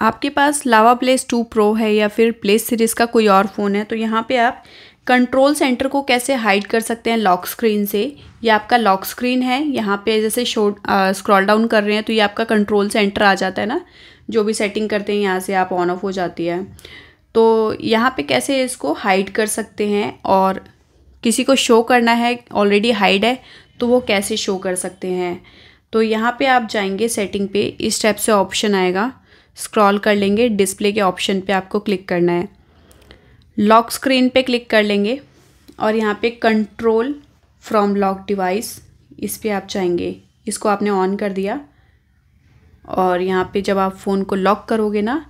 आपके पास Lava place 2 pro है या फिर प्लेस सीरीज़ का कोई और फ़ोन है तो यहाँ पे आप कंट्रोल सेंटर को कैसे हाइड कर सकते हैं लॉक स्क्रीन से। ये आपका लॉक स्क्रीन है, यहाँ पे जैसे स्क्रॉल डाउन कर रहे हैं तो ये आपका कंट्रोल सेंटर आ जाता है ना, जो भी सेटिंग करते हैं यहाँ से आप ऑन ऑफ हो जाती है। तो यहाँ पे कैसे इसको हाइड कर सकते हैं और किसी को शो करना है, ऑलरेडी हाइड है तो वो कैसे शो कर सकते हैं। तो यहाँ पे आप जाएंगे सेटिंग पे, इस टाइप से ऑप्शन आएगा, स्क्रॉल कर लेंगे, डिस्प्ले के ऑप्शन पे आपको क्लिक करना है, लॉक स्क्रीन पे क्लिक कर लेंगे और यहाँ पे कंट्रोल फ्रॉम लॉक डिवाइस इस पे आप जाएंगे। इसको आपने ऑन कर दिया और यहाँ पे जब आप फ़ोन को लॉक करोगे ना